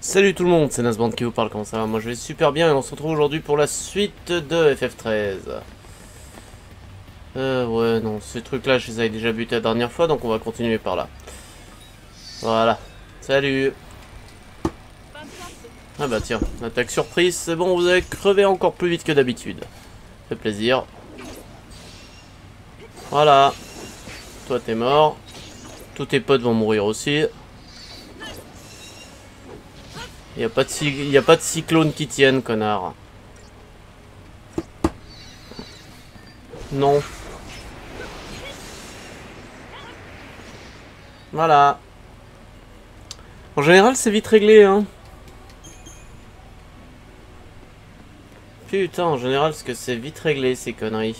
Salut tout le monde, c'est Nasband qui vous parle, comment ça va? Moi je vais super bien et on se retrouve aujourd'hui pour la suite de FF13. Ouais, non, ces trucs là je les avais déjà butés la dernière fois, donc on va continuer par là. Voilà, salut. Ah bah tiens, attaque surprise, c'est bon, vous avez crevé encore plus vite que d'habitude. Ça fait plaisir. Voilà. Toi t'es mort. Tous tes potes vont mourir aussi. Y a pas de cyclone qui tienne, connard. Non. Voilà. En général, c'est vite réglé, hein. Putain, en général, ce que c'est vite réglé, ces conneries.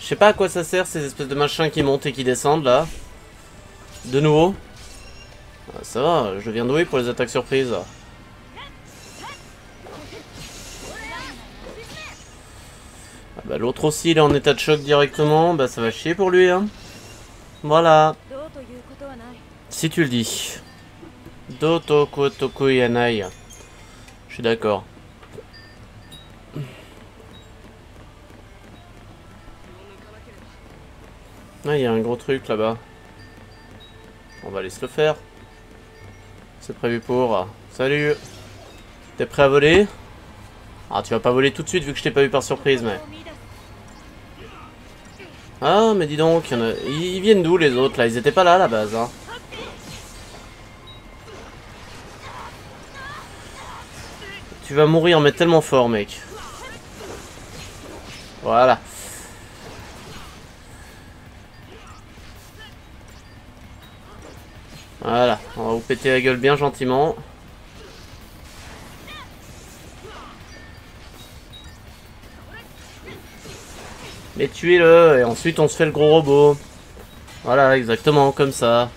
Je sais pas à quoi ça sert, ces espèces de machins qui montent et qui descendent, là. De nouveau. Ah, ça va, je viens d'ouïr pour les attaques surprises. Ah bah, l'autre aussi, il est en état de choc directement. Bah, ça va chier pour lui, hein. Voilà. Si tu le dis. Dotokotoku yanai. Je suis d'accord. Ah, il y a un gros truc là-bas. On va aller se le faire. C'est prévu pour... Salut. T'es prêt à voler? Ah, tu vas pas voler tout de suite vu que je t'ai pas eu par surprise, mais... Ah, mais dis donc, ils viennent d'où les autres, là? Ils étaient pas là à la base, hein. Tu vas mourir, mais tellement fort, mec. Voilà. Voilà, on va vous péter la gueule bien gentiment. Mais tuez-le, et ensuite on se fait le gros robot. Voilà, exactement, comme ça.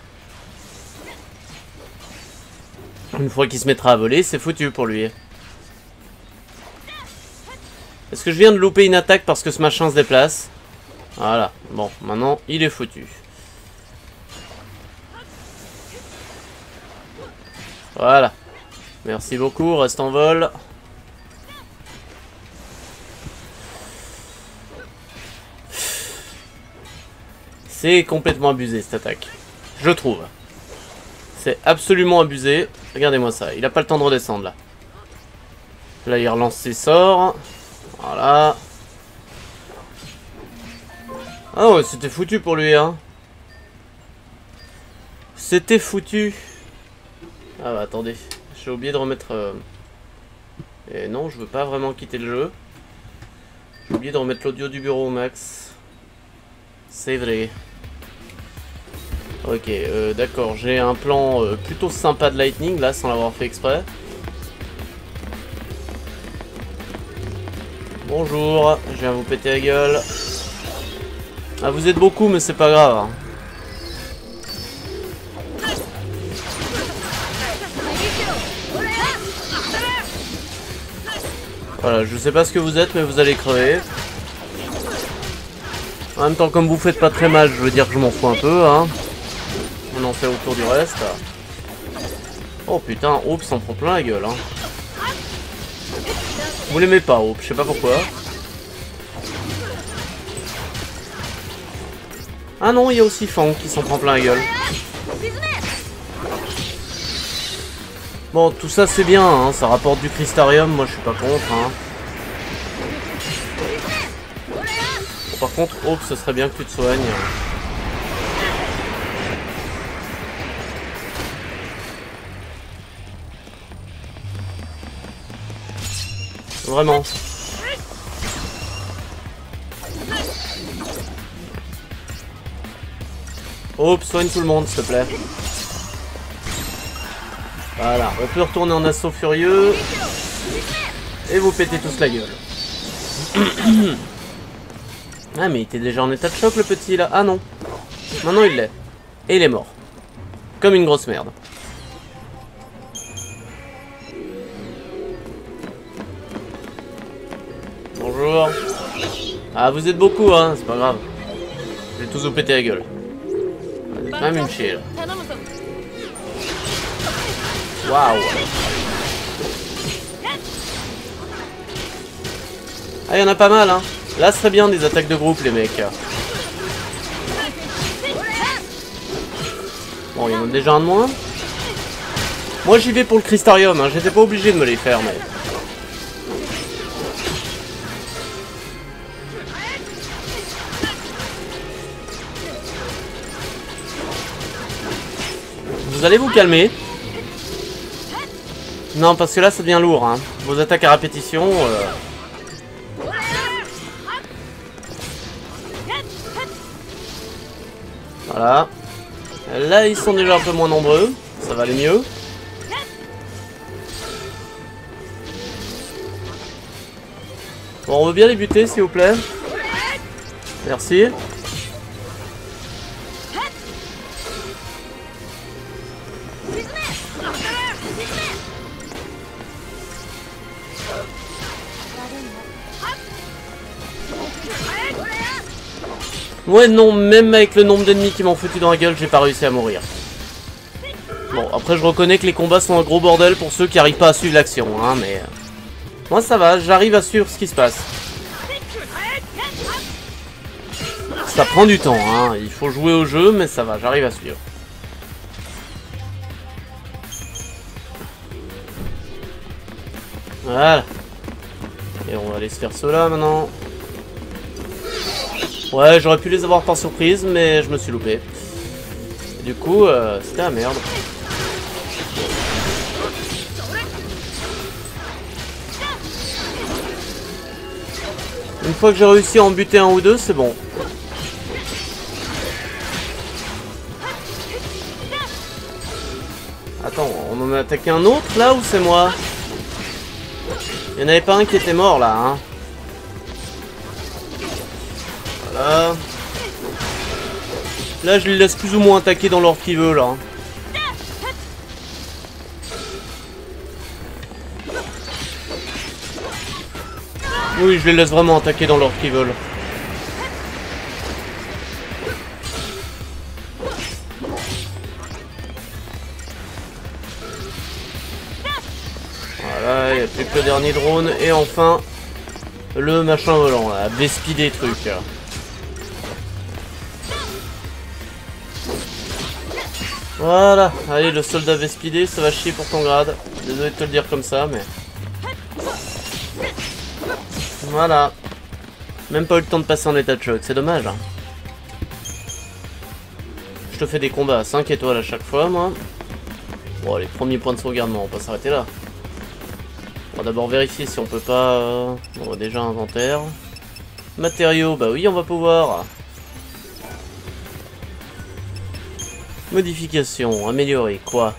Une fois qu'il se mettra à voler, c'est foutu pour lui. Est-ce que je viens de louper une attaque parce que ce machin se déplace? Voilà, bon, maintenant il est foutu. Voilà. Merci beaucoup, reste en vol. C'est complètement abusé cette attaque. Je trouve. C'est absolument abusé. Regardez-moi ça, il a pas le temps de redescendre là. Là il relance ses sorts. Voilà. Ah ouais, c'était foutu pour lui, hein. C'était foutu. Ah bah attendez, j'ai oublié de remettre... Et non, je veux pas vraiment quitter le jeu. J'ai oublié de remettre l'audio du bureau au max. C'est vrai. Ok, d'accord, j'ai un plan plutôt sympa de Lightning, là, sans l'avoir fait exprès. Bonjour, je viens vous péter la gueule. Ah, vous êtes beaucoup, mais c'est pas grave. Voilà, je sais pas ce que vous êtes, mais vous allez crever. En même temps, comme vous faites pas très mal, je veux dire que je m'en fous un peu, hein. On en fait autour du reste. Oh putain, Hope s'en prend plein la gueule, hein. Vous l'aimez pas, Hope, je sais pas pourquoi. Ah non, il y a aussi Fang qui s'en prend plein la gueule. Bon, tout ça c'est bien, hein, ça rapporte du Cristarium, moi je suis pas contre, hein. Bon, par contre, Hope, ce serait bien que tu te soignes. Vraiment. Hope, soigne tout le monde, s'il te plaît. Voilà, on peut retourner en assaut furieux et vous pétez tous la gueule. Ah mais il était déjà en état de choc le petit là. Ah non, maintenant il l'est. Et il est mort. Comme une grosse merde. Bonjour. Ah vous êtes beaucoup hein, c'est pas grave. Je vais tous vous péter la gueule. Vous êtes quand même une chier là. Waouh. Ah, il y en a pas mal, hein. Là, ce serait bien des attaques de groupe, les mecs. Bon, il y en a déjà un de moins. Moi, j'y vais pour le Cristarium, hein. J'étais pas obligé de me les faire, mais... Vous allez vous calmer. Non, parce que là, ça devient lourd, hein. Vos attaques à répétition... Voilà. Là, ils sont déjà un peu moins nombreux. Ça va aller mieux. Bon, on veut bien les buter, s'il vous plaît. Merci. Ouais, non, même avec le nombre d'ennemis qui m'ont foutu dans la gueule, j'ai pas réussi à mourir. Bon, après, je reconnais que les combats sont un gros bordel pour ceux qui arrivent pas à suivre l'action, hein, mais... Moi, ça va, j'arrive à suivre ce qui se passe. Ça prend du temps, hein, il faut jouer au jeu, mais ça va, j'arrive à suivre. Voilà. Et on va aller se faire cela, maintenant. Ouais, j'aurais pu les avoir par surprise, mais je me suis loupé. Du coup, c'était la merde. Une fois que j'ai réussi à en buter un ou deux, c'est bon. Attends, on en a attaqué un autre, là, ou c'est moi? Il n'y en avait pas un qui était mort, là, hein. Voilà. Là, je les laisse plus ou moins attaquer dans l'ordre qu'ils veulent, là. Oui, je les laisse vraiment attaquer dans l'ordre qu'ils veulent. Voilà, il n'y a plus que le dernier drone. Et enfin, le machin volant, là. Vespi des trucs, là. Voilà, allez, le soldat vespidé, ça va chier pour ton grade. Désolé de te le dire comme ça, mais... Voilà. Même pas eu le temps de passer en état de choc, c'est dommage. Hein. Je te fais des combats à 5 étoiles à chaque fois, moi. Bon, les premiers points de sauvegarde, non, on va pas s'arrêter là. On va d'abord vérifier si on peut pas... On va déjà inventaire. Matériaux, bah oui, on va pouvoir... Modification, améliorer, quoi?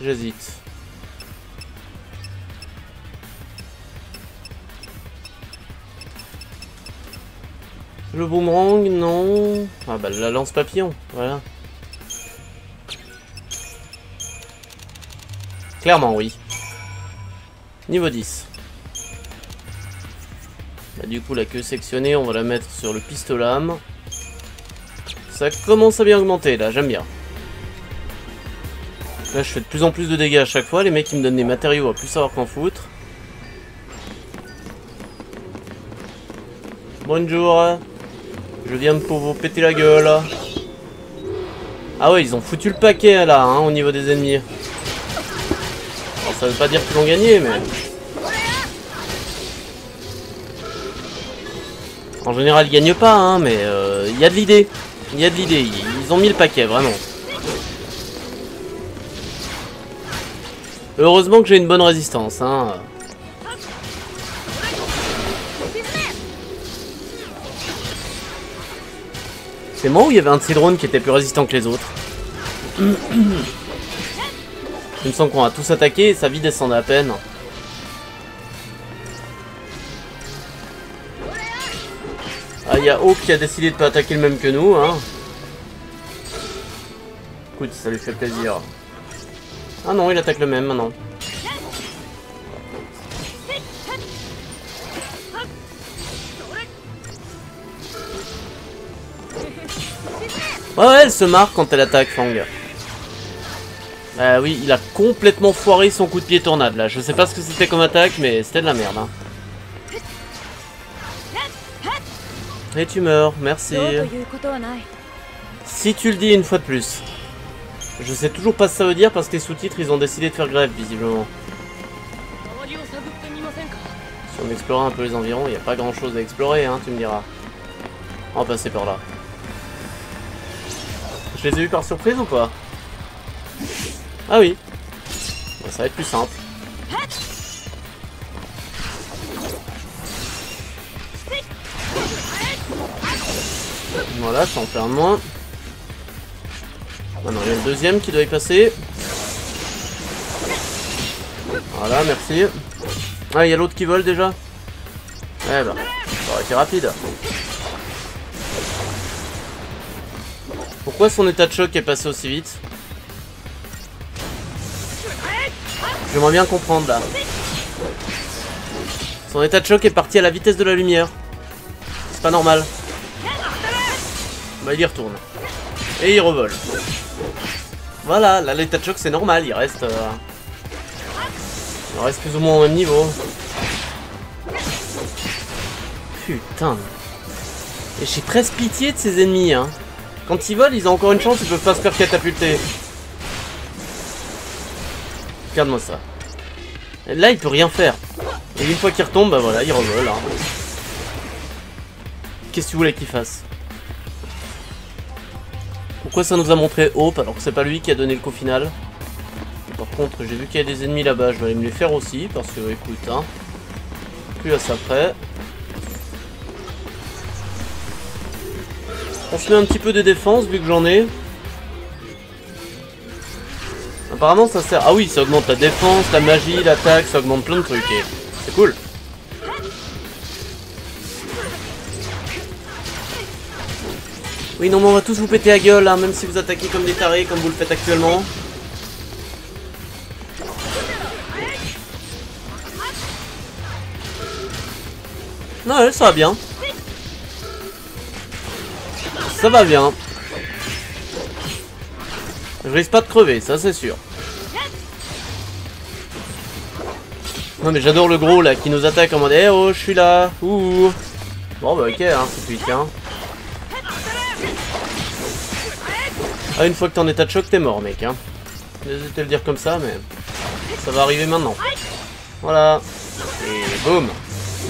J'hésite. Le boomerang, non. Ah bah la lance papillon, voilà. Clairement, oui. Niveau 10. Bah, du coup, la queue sectionnée, on va la mettre sur le pistolet à lame. Ça commence à bien augmenter, là, j'aime bien. Là, je fais de plus en plus de dégâts à chaque fois. Les mecs, ils me donnent des matériaux à plus savoir qu'en foutre. Bonjour. Je viens pour vous péter la gueule. Ah ouais, ils ont foutu le paquet, là, hein, au niveau des ennemis. Alors, ça veut pas dire qu'ils l'ont gagné, mais... En général, ils gagnent pas, hein, mais il y a de l'idée. Il y a de l'idée. Ils ont mis le paquet, vraiment. Heureusement que j'ai une bonne résistance, hein. C'est moi où il y avait un de ces drones qui était plus résistant que les autres. Il me semble qu'on a tous attaqué et sa vie descendait à peine. Ah, il y a Hope qui a décidé de pas attaquer le même que nous, hein. Écoute, ça lui fait plaisir. Ah non, il attaque le même maintenant. Ouais, elle se marre quand elle attaque, Fang. Oui, il a complètement foiré son coup de pied tornade, là. Je sais pas ce que c'était comme attaque, mais c'était de la merde, hein. Et tu meurs, merci. Si tu le dis une fois de plus. Je sais toujours pas ce que ça veut dire parce que les sous-titres, ils ont décidé de faire grève, visiblement. Si on explorait un peu les environs, il n'y a pas grand-chose à explorer, hein, tu me diras. On va passer par là. Je les ai eu par surprise ou pas? Ah oui. Ça va être plus simple. Voilà, ça en fait un moins. Maintenant, il y a le deuxième qui doit y passer. Voilà, merci. Ah, il y a l'autre qui vole déjà. Eh ben, ça aurait été rapide. Pourquoi son état de choc est passé aussi vite? J'aimerais bien comprendre là. Son état de choc est parti à la vitesse de la lumière. C'est pas normal. Bah il y retourne. Et il revole. Voilà, là l'état de choc c'est normal, il reste plus ou moins au même niveau. Putain. Et j'ai presque pitié de ces ennemis, hein. Quand ils volent, ils ont encore une chance, ils peuvent pas se faire catapulter. Regarde-moi ça. Et là, il peut rien faire. Et une fois qu'il retombe, bah voilà, il revole, hein. Qu'est-ce que tu voulais qu'il fasse? Pourquoi ça nous a montré Hope alors que c'est pas lui qui a donné le coup final? Par contre, j'ai vu qu'il y a des ennemis là-bas, je vais aller me les faire aussi, parce que, écoute, hein, plus à ça près. On se met un petit peu de défense, vu que j'en ai. Apparemment, ça sert... Ah oui, ça augmente la défense, la magie, l'attaque, ça augmente plein de trucs, et c'est cool. Oui, non, mais on va tous vous péter la gueule, hein, même si vous attaquez comme des tarés, comme vous le faites actuellement. Non, ouais, ça va bien. Ça va bien. Je risque pas de crever, ça c'est sûr. Non mais j'adore le gros là qui nous attaque en mode eh oh je suis là. Ouh. Bon bah ok hein, c'est lui hein. Ah une fois que t'es en état de choc t'es mort mec hein. Désolé de te le dire comme ça mais ça va arriver maintenant. Voilà. Et boum.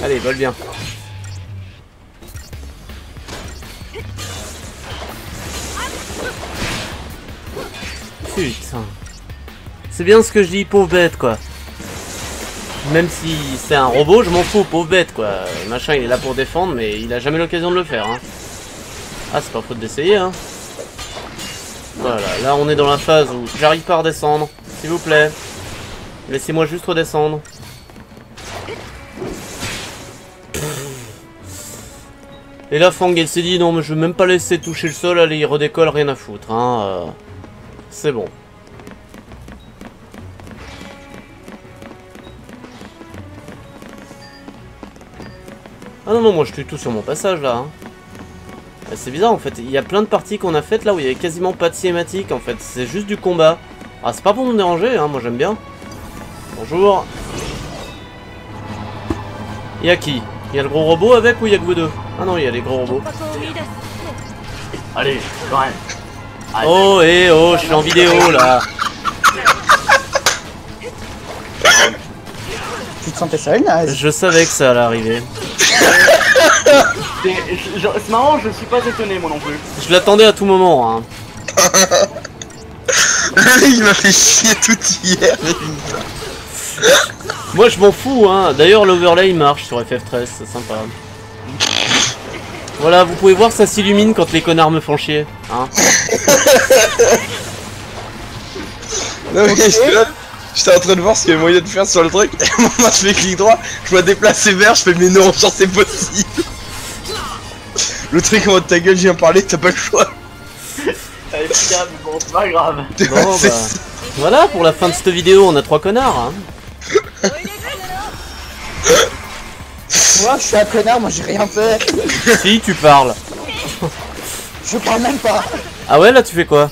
Allez vole bien. Putain. C'est bien ce que je dis, pauvre bête, quoi. Même si c'est un robot, je m'en fous, pauvre bête, quoi. Machin, il est là pour défendre, mais il a jamais l'occasion de le faire, hein. Ah, c'est pas faute d'essayer, hein. Voilà, là, on est dans la phase où j'arrive pas à redescendre. S'il vous plaît. Laissez-moi juste redescendre. Et là, Fang, elle s'est dit, non, mais je vais même pas laisser toucher le sol. Allez, il redécolle, rien à foutre, hein. C'est bon. Ah non, non, moi je tue tout sur mon passage là. Hein. C'est bizarre en fait. Il y a plein de parties qu'on a faites là où il y avait quasiment pas de cinématique en fait. C'est juste du combat. Ah, c'est pas pour me déranger, hein. Moi j'aime bien. Bonjour. Y'a qui? Y'a le gros robot avec ou y'a que vous deux? Ah non, y'a les gros robots. Allez, quand même. Oh eh oh, je suis en vidéo là. Tu te sentais seul, Naz? Je savais que ça allait arriver. C'est marrant, je suis pas étonné moi non plus. Je l'attendais à tout moment hein. Il m'a fait chier tout hier. Moi je m'en fous hein, d'ailleurs l'overlay il marche sur FF13, c'est sympa. Voilà, vous pouvez voir, ça s'illumine quand les connards me font chier, hein. Non mais j'étais en train de voir ce qu'il y avait moyen de faire sur le truc, et à un moment je fais clic droit, je me déplace vers, je fais mais non, genre c'est possible. Le truc en mode ta gueule, je viens parler, t'as pas le choix. T'as les pieds, mais bon, c'est pas grave. Bon, bah, voilà, pour la fin de cette vidéo, on a 3 connards, hein. Moi je suis un connard, moi j'ai rien fait. Si tu parles. Je parle même pas. Ah ouais, là tu fais quoi?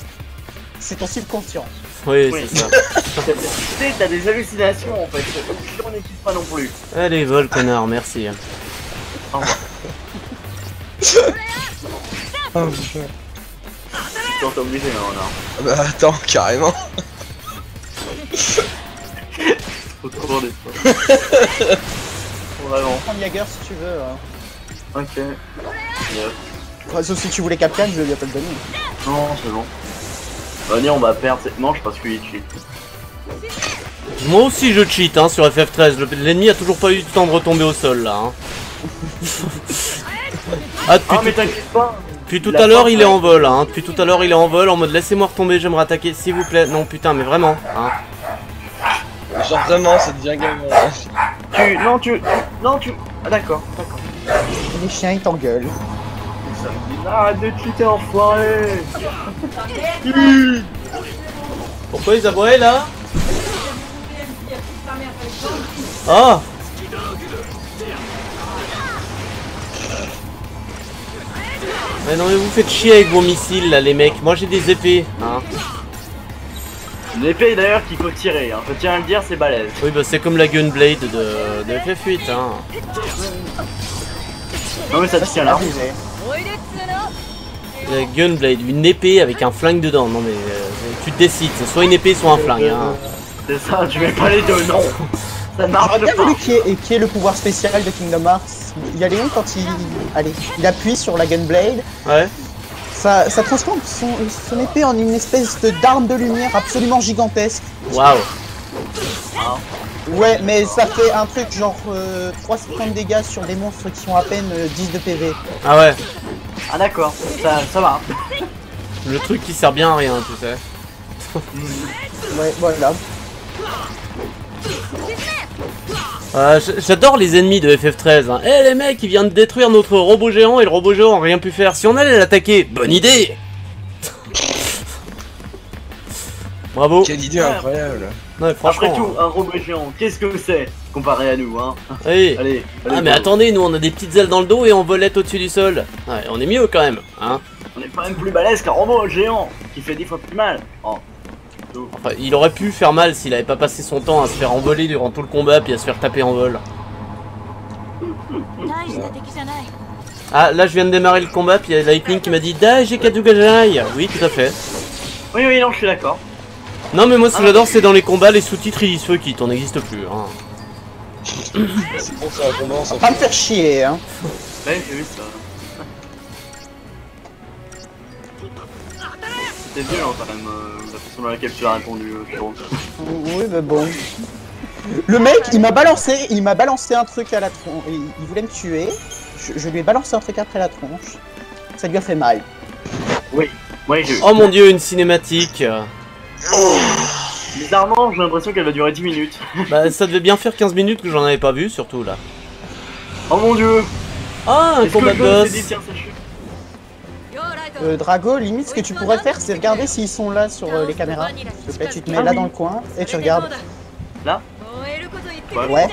C'est ton subconscient. Oui, oui. C'est ça. Tu sais, t'as des hallucinations en fait. On n'équipe pas non plus. Allez, vol, connard, merci. Au revoir. Oh, putain, t'es obligé, hein, là. Bah attends, carrément. Faut te commander, toi. Vraiment. Prends Jagger si tu veux. Hein. Ok. Yeah. Enfin, sauf si tu voulais Captain, je lui appelle Vanille. Non, c'est bon. Vanille, on va perdre cette manche parce qu'il cheat. Moi aussi je cheat hein, sur FF13. L'ennemi a toujours pas eu le temps de retomber au sol là. Hein. Ah, mais t'inquiète pas. Depuis tout à l'heure il est en vol. Hein. Depuis tout à l'heure il est en vol en mode laissez-moi retomber, j'aimerais attaquer s'il vous plaît. Non putain, mais vraiment. Hein. Genre vraiment, ça devient gagnant. Tu... Non, tu... Non, tu... Ah d'accord, d'accord. Les chiens ils t'engueulent. Arrête de cheater, enfoiré. Pourquoi ils aboient là? Oh. Mais non mais vous faites chier avec vos missiles là les mecs, moi j'ai des épées hein. Une épée d'ailleurs qu'il faut tirer, hein. Faut tirer à le dire, c'est balèze. Oui bah c'est comme la Gunblade de FF8 hein. Non mais ça tient là. La Gunblade, une épée avec un flingue dedans, non mais tu te décides, c'est soit une épée soit un flingue hein. C'est ça, tu mets pas les deux, non. Ça marche pas. Qui est le pouvoir spécial de Kingdom Hearts? Il y a Léon quand il... Allez, il appuie sur la Gunblade. Ouais. Ça transforme son épée en une espèce d'arme de lumière absolument gigantesque. Waouh. Ouais, mais ça fait un truc genre 350 dégâts sur des monstres qui ont à peine 10 de PV. Ah ouais. Ah d'accord, ça va. Le truc qui sert bien à rien, tu sais. Ouais, voilà. J'adore les ennemis de FF13. Hein. Eh les mecs, ils viennent de détruire notre robot géant et le robot géant n'a rien pu faire. Si on allait l'attaquer, bonne idée. Bravo. Quelle idée incroyable. Non, après tout, un robot géant, qu'est-ce que c'est comparé à nous, hein? Oui. Allez, ah mais attendez, nous on a des petites ailes dans le dos et on volette au-dessus du sol. Ouais, on est mieux quand même, hein? On est quand même plus balèze qu'un robot géant qui fait 10 fois plus mal. Oh. Enfin, il aurait pu faire mal s'il avait pas passé son temps à se faire envoler durant tout le combat puis à se faire taper en vol. Ah, là je viens de démarrer le combat puis il y a Lightning qui m'a dit Dai, j'ai Kadugajai. Oui, tout à fait. Oui, oui, non, je suis d'accord. Non, mais moi ce que j'adore, c'est dans les combats, les sous-titres ils se quittent, on n'existe plus. Hein. C'est bon, ça commence. Pas me faire chier, hein. Ouais, j'ai vu ça. C'était violent quand même. Dans laquelle tu as répondu, je pense. Oui, mais bon. Le mec, il m'a balancé un truc à la tronche. Il voulait me tuer. Je lui ai balancé un truc après la tronche. Ça lui a fait mal. Oui. Ouais, oh mon dieu, une cinématique. Oh. Bizarrement, j'ai l'impression qu'elle va durer 10 minutes. Bah, ça devait bien faire 15 minutes que j'en avais pas vu, surtout là. Oh mon dieu. Ah, un combat de boss. Drago, limite ce que tu pourrais faire, c'est regarder s'ils sont là sur les caméras. Là, tu te mets là dans le coin et tu regardes. Là? Ouais.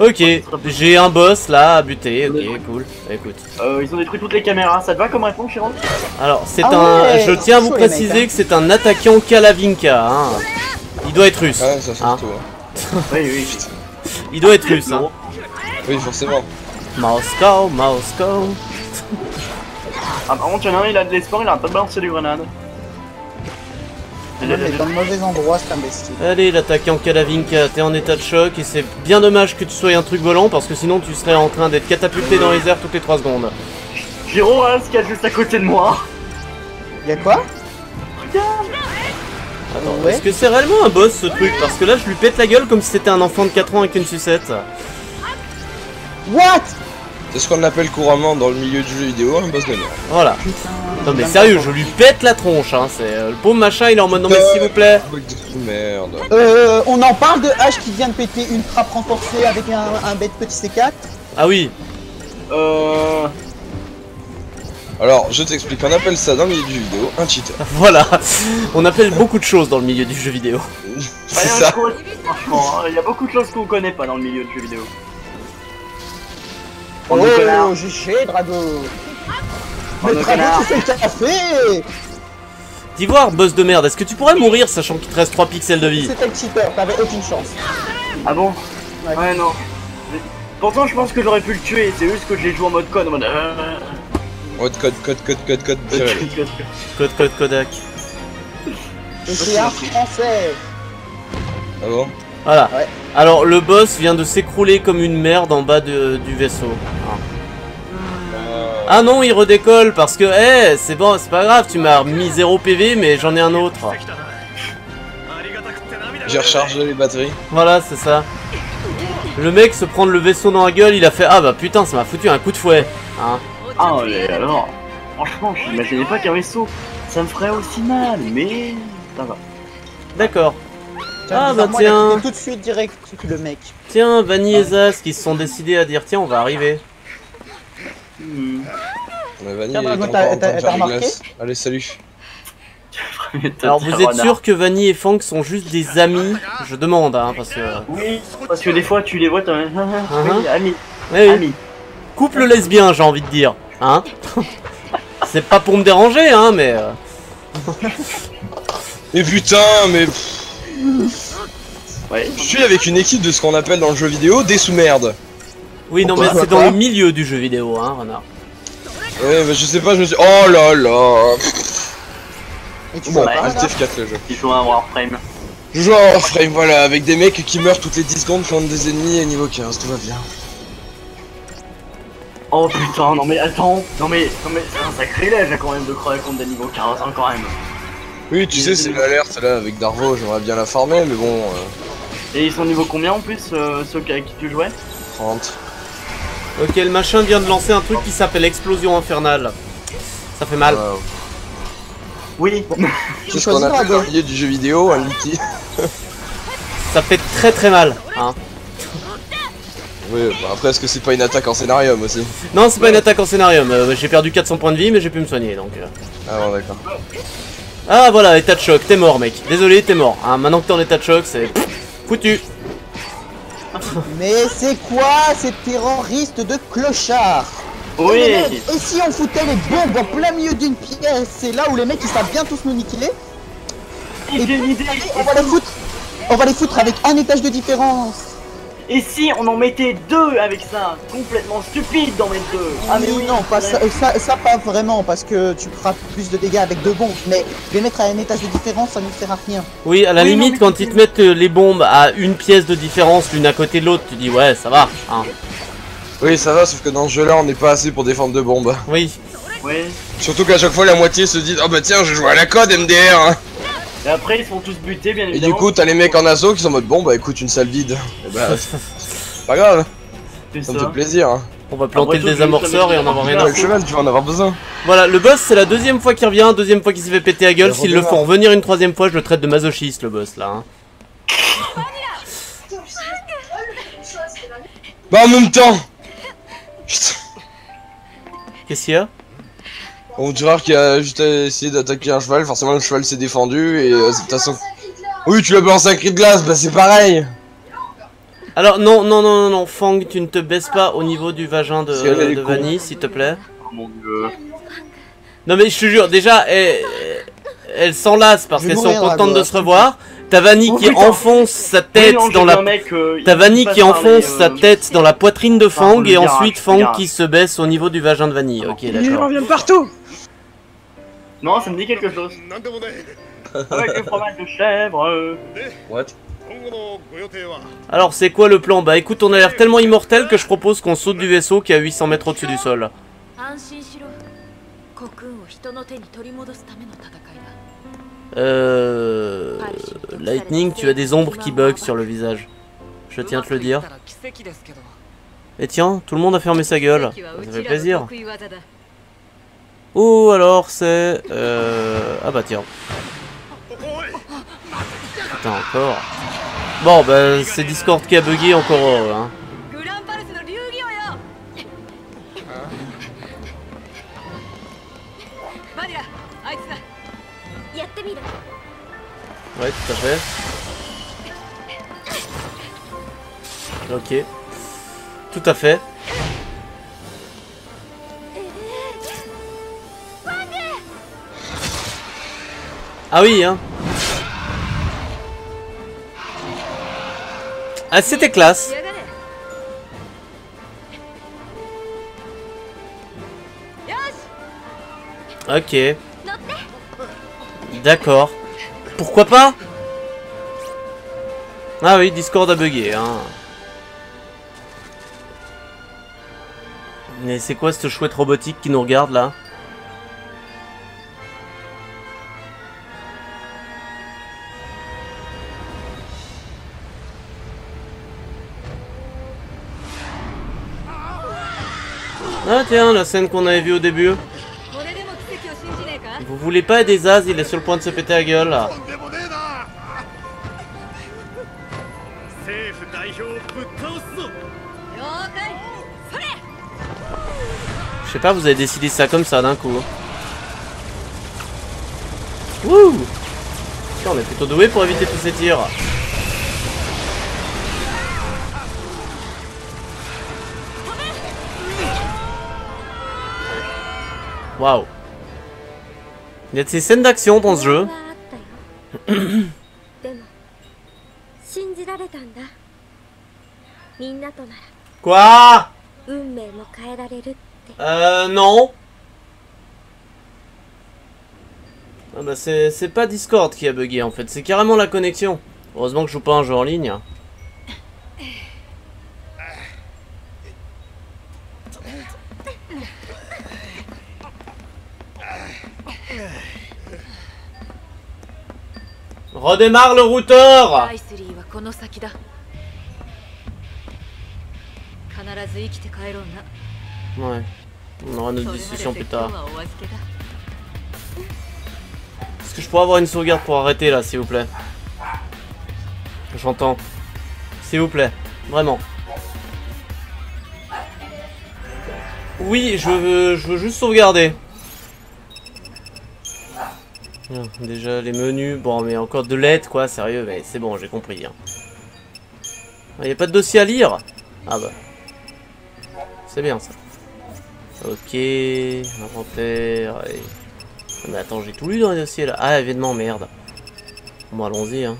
Ok, j'ai un boss là à buter, ok, cool. Écoute. Ils ont détruit toutes les caméras, ça te va comme réponse, Chiron? Alors, c'est un... Je tiens à vous préciser que c'est un attaquant Kalavinka, hein. Il doit être russe. Ouais, ça fait tout. Oui, oui. Il doit être russe, hein. Oui, forcément. Moscow, Moscow. Ah par contre, il y en a un, il a de l'espoir, il a pas balancé des grenades. Il est dans le mauvais endroit, cet imbécile. Allez, l'attaquant Kalavinka, t'es en état de choc et c'est bien dommage que tu sois un truc volant parce que sinon tu serais en train d'être catapulté dans les airs toutes les 3 secondes. J'ai Roras qui est juste à côté de moi. Y'a quoi? Regarde. Attends, ouais. Est-ce que c'est réellement un boss ce truc? Parce que là, je lui pète la gueule comme si c'était un enfant de 4 ans avec une sucette. What? C'est ce qu'on appelle couramment dans le milieu du jeu vidéo un boss de merde. Voilà. Non mais sérieux, je lui pète la tronche hein, c'est le pauvre machin, il est en mode non mais s'il vous plaît. Merde. On en parle de H qui vient de péter une frappe renforcée avec un bête petit C4. Ah oui. Alors, je t'explique, on appelle ça dans le milieu du jeu vidéo un cheater. Voilà. On appelle beaucoup de choses dans le milieu du jeu vidéo. C'est ça. Franchement, il y a beaucoup de choses qu'on connaît pas dans le milieu du jeu vidéo. Oh, GG Drago. Mais Drago, tu sais le café. D'ivoire, boss de merde, est-ce que tu pourrais mourir sachant qu'il te reste 3 pixels de vie? C'était le cheater, t'avais aucune chance. Ah bon? Ouais, ouais non. Mais... Pourtant je pense que j'aurais pu le tuer, c'est juste que j'ai joué en mode code, en mode... Code Kodak. C'est un français. Ah bon? Voilà. Ouais. Alors le boss vient de s'écrouler comme une merde en bas du vaisseau. Ah non, il redécolle parce que, hé, hey, c'est bon, c'est pas grave, tu m'as mis 0 PV, mais j'en ai un autre. J'ai rechargé les batteries. Voilà, c'est ça. Le mec se prend le vaisseau dans la gueule, il a fait, ah bah putain, ça m'a foutu un coup de fouet. Hein. Ah mais alors, franchement, je m'imaginais pas qu'un vaisseau, ça me ferait aussi mal, mais ça va. D'accord. Ah bah tiens. Tout de suite direct, le mec. Tiens, Vanille et Zaz qui se sont décidés à dire, tiens, on va arriver. T'as remarqué? Allez, salut. Alors vous êtes sûr que Vanille et Fang sont juste des amis? Je demande, hein, parce que... Oui, parce que des fois tu les vois, t'as même... Oui, amis. Oui. Amis. Couple lesbien, j'ai envie de dire. Hein. C'est pas pour me déranger, hein, mais... Mais putain, mais... Ouais. Je suis avec une équipe de ce qu'on appelle dans le jeu vidéo des sous-merdes. Oui, non, mais c'est dans le milieu du jeu vidéo, hein, renard. Ouais, mais je sais pas, je me suis... Oh là là. Bon, reste efficace le jeu. Tu joues à Warframe. Je joue à Warframe, voilà, avec des mecs qui meurent toutes les 10 secondes quand des ennemis et niveau 15, tout va bien. Oh putain, non mais attends, non mais c'est un sacrilège quand même de crever contre des niveaux 15, hein, quand même. Oui, tu sais, c'est l'alerte là, avec Darvo, j'aimerais bien la farmer, mais bon... Et ils sont niveau combien en plus, ceux avec qui tu jouais? 30. Ok, le machin vient de lancer un truc qui s'appelle explosion infernale. Ça fait mal. Wow. Oui. C'est ce qu'on appelle dans le milieu du jeu vidéo, un outil. Ça fait très très mal, hein. Oui, bah après, est-ce que c'est pas une attaque en scénarium aussi? Non, c'est pas une attaque en scénarium. J'ai perdu 400 points de vie, mais j'ai pu me soigner, donc... Ah bon, d'accord. Ah voilà, état de choc, t'es mort, mec. Désolé, t'es mort. Hein, maintenant que t'es en état de choc, c'est... foutu. Mais c'est quoi ces terroristes de clochards? Oui. Et si on foutait les bombes en plein milieu d'une pièce? C'est là où les mecs ils savent bien tous nous niquer. Et puis, on va les foutre avec un étage de différence. Et si on en mettait deux avec ça? Complètement stupide d'en mettre deux. Ah mais oui, non, pas ça, ça pas vraiment, parce que tu feras plus de dégâts avec deux bombes, mais les mettre à un étage de différence, ça ne sert à rien. Oui, à la limite, non, quand ils te mettent les bombes à une pièce de différence, l'une à côté de l'autre, tu dis ouais, ça va, hein. Oui, ça va, sauf que dans ce jeu-là, on n'est pas assez pour défendre deux bombes. Oui. Ouais. Surtout qu'à chaque fois, la moitié se dit, oh bah tiens, je joue à la code, MDR, hein. Et après ils sont tous butés bien évidemment. Et du coup t'as les mecs en assaut qui sont en mode bon bah écoute une salle vide. Et bah c'est pas grave. Ça me fait plaisir. Hein. On va planter le désamorceur et on en va rien à foutre. Cheval, tu vas en avoir besoin. Voilà, le boss c'est la deuxième fois qu'il revient, deuxième fois qu'il s'est fait péter la gueule. S'ils le font revenir une troisième fois, je le traite de masochiste le boss là. Hein. Bah en même temps. Qu'est-ce qu'il y a? On dirait qu'il a juste essayé d'attaquer un cheval, forcément le cheval s'est défendu et de toute façon... Oui, tu l'as balancé un cri de glace, bah c'est pareil. Alors non, Fang, tu ne te baisses pas au niveau du vagin de Vanille, s'il te plaît. Oh mon dieu. Non mais je te jure, déjà, elles s'enlacent parce qu'elles sont contentes de se revoir. T'as Vanille qui enfonce sa tête dans la... T'as Vanille qui enfonce sa tête dans la poitrine de Fang et ensuite Fang qui se baisse au niveau du vagin de Vanille. Ok, d'accord. Il en vient de partout. Non, ça me dit quelque chose. Avec le fromage de chèvre. What? Alors, c'est quoi le plan? Bah écoute, on a l'air tellement immortel que je propose qu'on saute du vaisseau qui est à 800 mètres au-dessus du sol. Lightning, tu as des ombres qui bug sur le visage. Je tiens à te le dire. Et tiens, tout le monde a fermé sa gueule. Ça fait plaisir. Oh alors c'est... Ah bah tiens. Putain encore. Bon bah c'est Discord qui a bugué encore heureux, hein. Ouais tout à fait. Ok. Tout à fait. Ah oui, hein. Ah, c'était classe. Ok. D'accord. Pourquoi pas? Ah oui, Discord a bugué, hein. Mais c'est quoi cette chouette robotique qui nous regarde là? Ah tiens, la scène qu'on avait vue au début. Vous voulez pas des as, il est sur le point de se péter la gueule là. Je sais pas, vous avez décidé ça comme ça d'un coup. Wouh! On est plutôt doué pour éviter tous ces tirs. Waouh! Il y a de ces scènes d'action dans ce jeu. Quoi? Non. Ah bah c'est pas Discord qui a bugué en fait, c'est carrément la connexion. Heureusement que je joue pas un jeu en ligne. Redémarre le routeur. Ouais, on aura notre discussion plus tard. Est-ce que je pourrais avoir une sauvegarde pour arrêter là, s'il vous plaît? J'entends. S'il vous plaît, vraiment. Oui, je veux juste sauvegarder. Déjà les menus, bon mais encore de l'aide quoi, sérieux, mais c'est bon, j'ai compris. Hein. Il n'y a pas de dossier à lire? Ah bah. C'est bien ça. Ok, inventaire. Et... mais attends, j'ai tout lu dans les dossiers là. Ah, événement, merde. Bon, allons-y. Hein.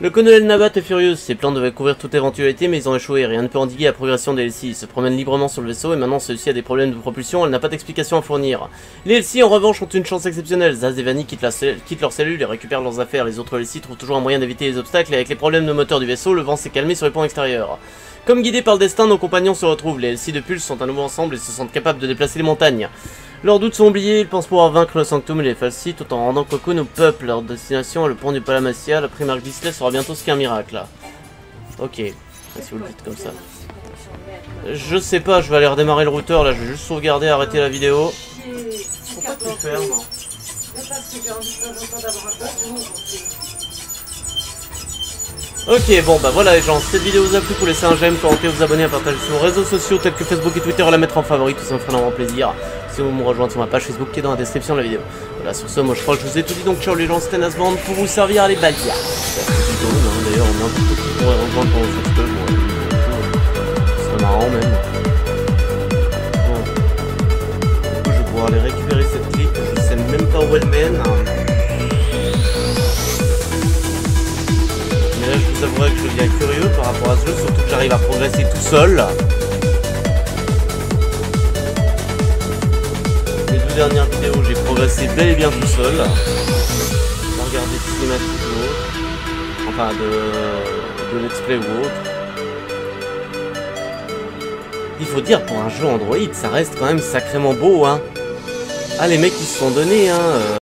Le colonel Nabat est furieux. Ses plans devaient couvrir toute éventualité, mais ils ont échoué. Rien ne peut endiguer la progression des L'Cie. Ils se promènent librement sur le vaisseau, et maintenant celui-ci a des problèmes de propulsion. Elle n'a pas d'explication à fournir. Les L'Cie, en revanche, ont une chance exceptionnelle. Zaz et Vanille quittent leur cellule et récupèrent leurs affaires. Les autres L'Cie trouvent toujours un moyen d'éviter les obstacles, et avec les problèmes de moteur du vaisseau, le vent s'est calmé sur les ponts extérieurs. Comme guidés par le destin, nos compagnons se retrouvent. Les L'Cie de Pulse sont à nouveau ensemble et se sentent capables de déplacer les montagnes. Leurs doutes sont oubliés, ils pensent pouvoir vaincre le Sanctum et les Fal'Cie tout en rendant Cocoon au peuple. Leur destination est le pont du Palamecia. La Primarche Dysley sera bientôt ce qu'un miracle. Là. Ok, si vous le dites comme ça. Je sais pas, je vais aller redémarrer le routeur là, je vais juste sauvegarder, arrêter la vidéo. Pourquoi tu fermes ? Ok, bon bah voilà les gens, si cette vidéo vous a plu, vous laissez un j'aime, commentez, vous abonner, à partager sur vos réseaux sociaux tels que Facebook et Twitter, à la mettre en favori, tout ça me ferait vraiment plaisir. Si vous me rejoignez sur ma page Facebook qui est dans la description de la vidéo. Voilà, sur ce, moi je crois que je vous ai tout dit, donc ciao les gens, c'était Nasband pour vous servir à les balias. D'ailleurs, on est un petit peu pour rejoindre pendant ce peu, ce serait marrant même. Bon, du coup je vais pouvoir aller récupérer cette clip, je sais même pas où elle mène. Là, je vous avouerai que je deviens curieux par rapport à ce jeu, surtout que j'arrive à progresser tout seul. Les deux dernières vidéos, j'ai progressé bel et bien tout seul. Sans regarder de cinématiques ou autre. Enfin, de let's play ou autre. Il faut dire, pour un jeu Android, ça reste quand même sacrément beau, hein. Ah, les mecs, ils se sont donnés, hein.